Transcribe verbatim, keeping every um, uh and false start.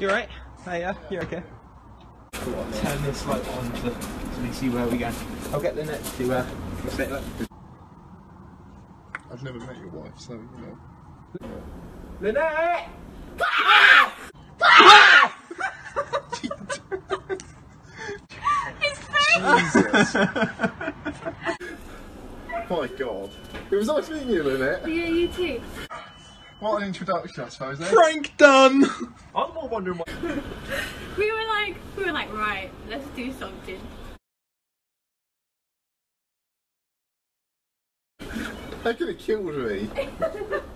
You alright? Oh yeah, you're okay. Turn this light on so we can see where we're going. I'll get Lynette to uh, set it up. I've never met your wife, so you know. Lynette! Jesus! My God. It was nice meeting you, Lynette. Yeah, you too. What an introduction, I suppose. Frank Dunn! I'm more wondering why. we were like, we were like, right, let's do something. That could have killed me.